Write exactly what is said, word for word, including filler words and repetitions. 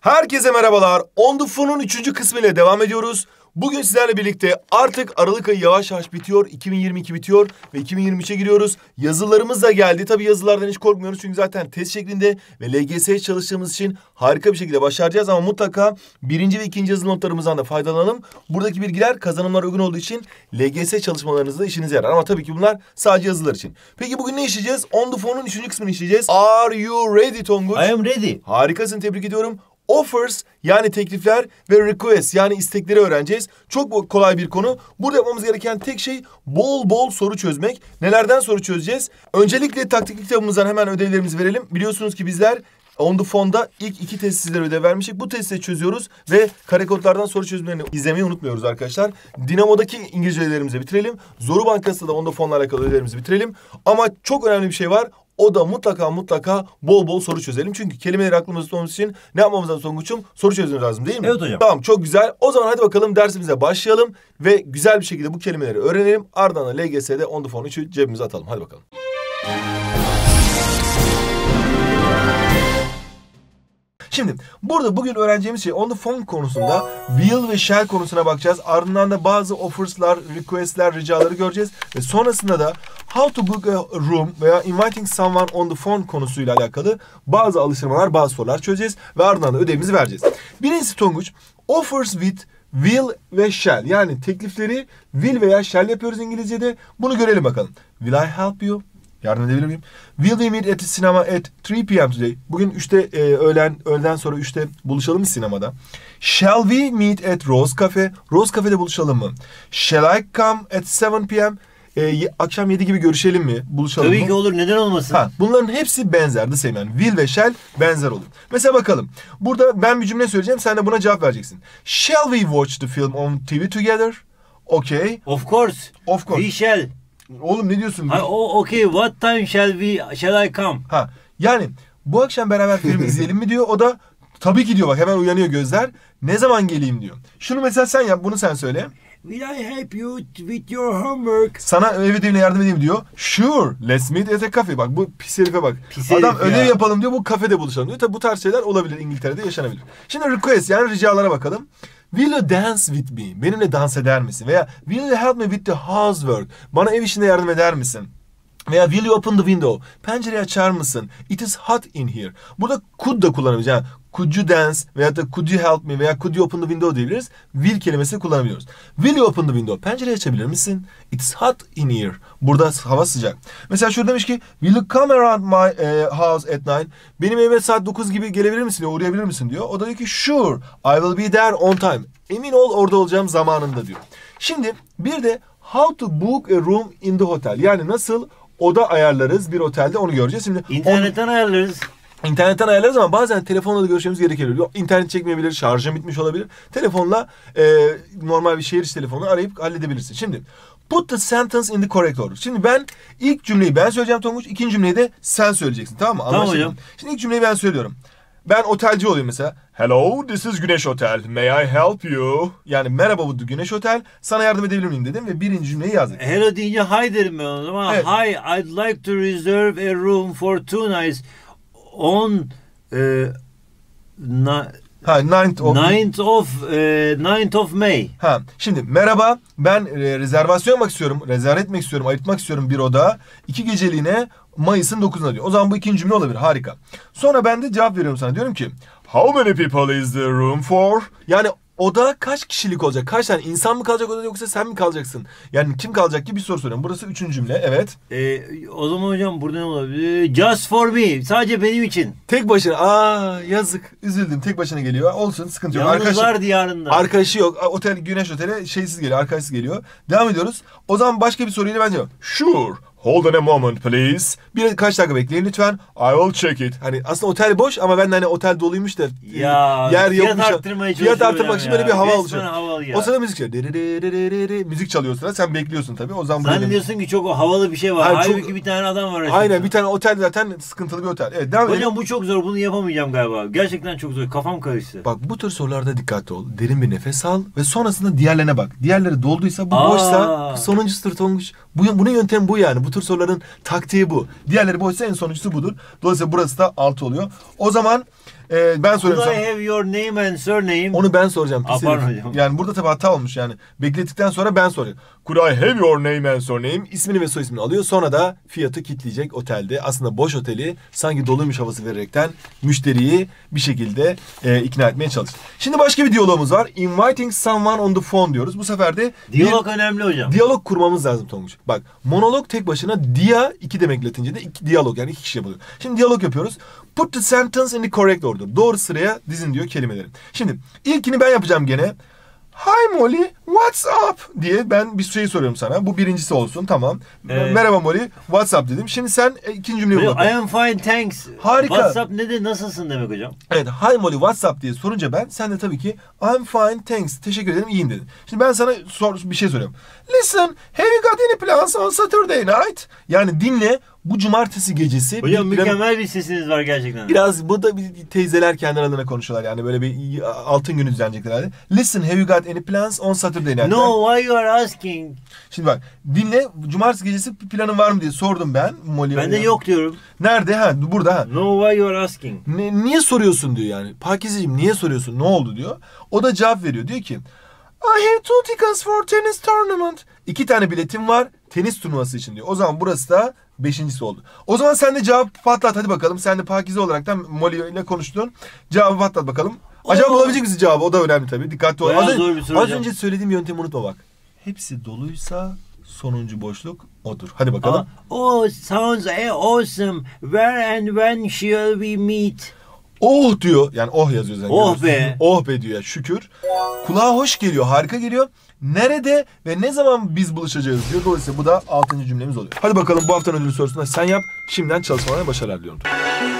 Herkese merhabalar. On The Phone'un üçüncü kısmıyla devam ediyoruz. Bugün sizlerle birlikte artık Aralık ayı yavaş yavaş bitiyor. iki bin yirmi iki bitiyor ve iki bin yirmi üçe giriyoruz. Yazılarımız da geldi. Tabii yazılardan hiç korkmuyoruz çünkü zaten test şeklinde ve L G S'ye çalıştığımız için harika bir şekilde başaracağız. Ama mutlaka birinci ve ikinci yazılı notlarımızdan da faydalanalım. Buradaki bilgiler kazanımlara uygun olduğu için L G S çalışmalarınızda işinize yarar. Ama tabii ki bunlar sadece yazılar için. Peki bugün ne işleyeceğiz? On The Phone'un üçüncü kısmını işleyeceğiz. Are you ready Tonguç? I am ready. Harikasın, tebrik ediyorum. Offers yani teklifler ve requests yani istekleri öğreneceğiz. Çok kolay bir konu. Burada yapmamız gereken tek şey bol bol soru çözmek. Nelerden soru çözeceğiz? Öncelikle taktik kitabımızdan hemen ödevlerimizi verelim. Biliyorsunuz ki bizler On The Phone'da ilk iki testi sizlere ödev vermiştik. Bu testi çözüyoruz ve kare kodlardan soru çözümlerini izlemeyi unutmuyoruz arkadaşlar. Dinamo'daki İngilizce ödevlerimizi bitirelim. Zoru Bankası'da da On The Phone'la alakalı ödevlerimizi bitirelim. Ama çok önemli bir şey var. O da mutlaka mutlaka bol bol soru çözelim. Çünkü kelimeleri aklımızda tutmamız için ne yapmamız lazım Tonguç'um? Soru çözmemiz lazım değil mi? Evet hocam. Tamam, çok güzel. O zaman hadi bakalım dersimize başlayalım ve güzel bir şekilde bu kelimeleri öğrenelim. Ardından da L G S'de On The Phone üçü cebimize atalım. Hadi bakalım. Şimdi burada bugün öğreneceğimiz şey On The Phone konusunda will ve shall konusuna bakacağız. Ardından da bazı offers'lar, request'ler, ricaları göreceğiz. Ve sonrasında da how to book a room veya inviting someone on the phone konusuyla alakalı bazı alıştırmalar, bazı sorular çözeceğiz. Ve ardından da ödevimizi vereceğiz. Birincisi Tonguç, offers with will ve shall. Yani teklifleri will veya shall yapıyoruz İngilizce'de. Bunu görelim bakalım. Will I help you? Yardım edebilir miyim? Will we meet at the cinema at three p m today? Bugün üçte e, öğlen öğleden sonra üçte buluşalım mı sinemada? Shall we meet at Rose Cafe? Rose Cafe'de buluşalım mı? Shall I come at seven p m? E, akşam yedi gibi görüşelim mi? Buluşalım Tabii mı? Tabii ki olur. Neden olmasın? Ha, bunların hepsi benzer. The same yani. Will ve shall benzer olur. Mesela bakalım. Burada ben bir cümle söyleyeceğim. Sen de buna cevap vereceksin. Shall we watch the film on T V together? Okay. Of course. Of course. We shall. Oğlum ne diyorsun? Ha, o, okay, what time shall we, shall I come? Ha, yani bu akşam beraber film izleyelim mi diyor. O da tabii ki diyor, bak hemen uyanıyor gözler. Ne zaman geleyim diyor. Şunu mesela sen yap, bunu sen söyle. Will I help you with your homework? Sana ev ödevine yardım edeyim diyor. Sure, let's meet at a cafe. Bak bu pis herife bak. Pis Adam herif ödev ya. yapalım diyor, bu kafede buluşalım diyor. Tabi bu tarz şeyler olabilir, İngiltere'de yaşanabilir. Şimdi request yani ricalara bakalım. Will you dance with me? Benimle dans eder misin? Veya will you help me with the housework? Bana ev işinde yardım eder misin? Veya will you open the window? Pencereyi açar mısın? It is hot in here. Burada could da kullanabiliriz. Could you dance? Veya da could you help me? Veya could you open the window diyebiliriz. Will kelimesini kullanabiliyoruz. Will you open the window? Pencereyi açabilir misin? It is hot in here. Burada hava sıcak. Mesela şurada demiş ki will you come around my uh, house at nine? Benim evime saat dokuz gibi gelebilir misin? Diyor, uğrayabilir misin? Diyor. O da diyor ki sure, I will be there on time. Emin ol orada olacağım zamanında diyor. Şimdi bir de how to book a room in the hotel. Yani nasıl oda ayarlarız bir otelde, onu göreceğiz. Şimdi İnternetten on... ayarlarız. İnternetten ayarlarız ama bazen telefonla da görüşmemiz gerekebiliyor. İnternet çekmeyebilir, şarjım bitmiş olabilir. Telefonla e, normal bir şehir içi telefonla arayıp halledebilirsin. Şimdi put the sentence in the correct order. Şimdi ben ilk cümleyi ben söyleyeceğim Tonguç. İkinci cümleyi de sen söyleyeceksin, tamam mı? Tamam hocam. Şimdi ilk cümleyi ben söylüyorum. Ben otelci olayım mesela. Hello, this is Güneş Otel. May I help you? Yani merhaba bu Güneş Otel. Sana yardım edebilir miyim dedim ve birinci cümleyi yazdık. Hello deyince hi derim ben o zaman. Evet. Hi, I'd like to reserve a room for two nights on e, na, ha, ninth of, ninth of, e, ninth of May. Ha, şimdi merhaba, ben e, rezervasyon yapmak istiyorum, rezerv etmek istiyorum, ayırtmak istiyorum bir oda. İki geceliğine Mayıs'ın dokuzuna diyor. O zaman bu ikinci cümle olabilir. Harika. Sonra ben de cevap veriyorum sana. Diyorum ki how many people is the room for? Yani oda kaç kişilik olacak? Kaç tane insan mı kalacak odada yoksa sen mi kalacaksın? Yani kim kalacak ki bir soru soruyorum. Burası üçüncü cümle. Evet. Ee, o zaman hocam burada ne olabilir? Just for me. Sadece benim için. Tek başına. Aa yazık. Üzüldüm. Tek başına geliyor. Olsun. Sıkıntı yok. Yalnızlar diyarında. Arkadaşı yok. Otel, Güneş Otel'e şeysiz geliyor. Arkadaşsız geliyor. Devam ediyoruz. O zaman başka bir soruyla bence yok. Sure. Hold on a moment please. Birkaç dakika bekleyin lütfen. I will check it. Hani aslında otel boş ama ben de hani otel doluymuş da ya, yer yokmuş. Fiyat arttırmaya çalışıyorum. Fiyat arttırmak için böyle bir hava oluşuyor. O sırada müzik çalıyor. Müzik çalıyor o sırada. Sen bekliyorsun tabii. O zaman sen diyorsun ki çok havalı bir şey var. Hayır, halbuki çok... bir tane adam var. Aynen şimdi. Bir tane otel zaten sıkıntılı bir otel. Evet, devam hocam bu çok zor. Bunu yapamayacağım galiba. Gerçekten çok zor. Kafam karıştı. Bak bu tür sorularda dikkatli ol. Derin bir nefes al ve sonrasında diğerlerine bak. Diğerleri dolduysa bu Aa. boşsa sonuncusu Tonguç. Bu, bunun yöntemi bu yani. Bu tür soruların taktiği bu. Diğerleri boşsa en sonuncusu budur. Dolayısıyla burası da altı oluyor. O zaman Ee, ben soruyorum. Could I have your name and surname? Onu ben soracağım. Yani burada tabi hata olmuş yani. Beklettikten sonra ben soruyorum. Could I have your name and surname? İsmini ve soy ismini alıyor. Sonra da fiyatı kitleyecek otelde. Aslında boş oteli sanki doluymuş havası vererekten müşteriyi bir şekilde e, ikna etmeye çalışır. Şimdi başka bir diyalogumuz var. Inviting someone on the phone diyoruz. Bu sefer de diyalog bir, önemli hocam. Diyalog kurmamız lazım Tonguç. Bak monolog tek başına dia iki demek Latince'de iki diyalog yani iki kişi yapılıyor. Şimdi diyalog yapıyoruz. Put the sentence in the correct order. Doğru sıraya dizin diyor kelimelerin. Şimdi ilkini ben yapacağım gene. Hi Molly, what's up diye ben bir şey soruyorum sana. Bu birincisi olsun tamam. Ee, Merhaba Molly, what's up dedim. Şimdi sen ikinci cümleyi bul. I am fine thanks. Harika. What's up ne de nasılsın demek hocam. Evet, hi Molly, what's up diye sorunca ben sen de tabii ki I'm fine thanks. Teşekkür ederim iyiyim dedin. Şimdi ben sana sor, bir şey soruyorum. Listen, have you got any plans on Saturday night? Yani dinle. Bu cumartesi gecesi... Hocam bir mükemmel plan... bir sesiniz var gerçekten. Biraz bu da bir teyzeler kendi adına konuşuyorlar yani böyle bir altın günü düzenleyecekler herhalde. Listen, have you got any plans on Saturday night? No, why you are asking? Şimdi bak, dinle, cumartesi gecesi planın var mı diye sordum ben. Molly ben de yani. Yok diyorum. Nerede? Ha, burada ha. No, why you are asking? Ne, niye soruyorsun diyor yani. Pakizeciğim niye soruyorsun, ne oldu diyor. O da cevap veriyor, diyor ki... I have two tickets for tennis tournament. İki tane biletim var tenis turnuvası için diyor. O zaman burası da beşincisi oldu. O zaman sen de cevap patlat hadi bakalım. Sen de Pakize olaraktan Molly ile konuştun. Cevabı patlat bakalım. Acaba bulabilecek misin cevabı? O da önemli tabii. Dikkatli ol. Az, az önce söylediğim yöntemi unutma bak. Hepsi doluysa sonuncu boşluk odur. Hadi bakalım. Aa, oh sounds awesome. Where and when shall we meet? Oh diyor. Yani oh yazıyor zaten. Oh be. Oh be diyor ya, şükür. Kulağa hoş geliyor. Harika geliyor. Nerede ve ne zaman biz buluşacağız diyor. Dolayısıyla bu da altıncı cümlemiz oluyor. Hadi bakalım bu haftanın ödül sorusunda sen yap. Şimdiden çalışmalarına başarılar diliyorum.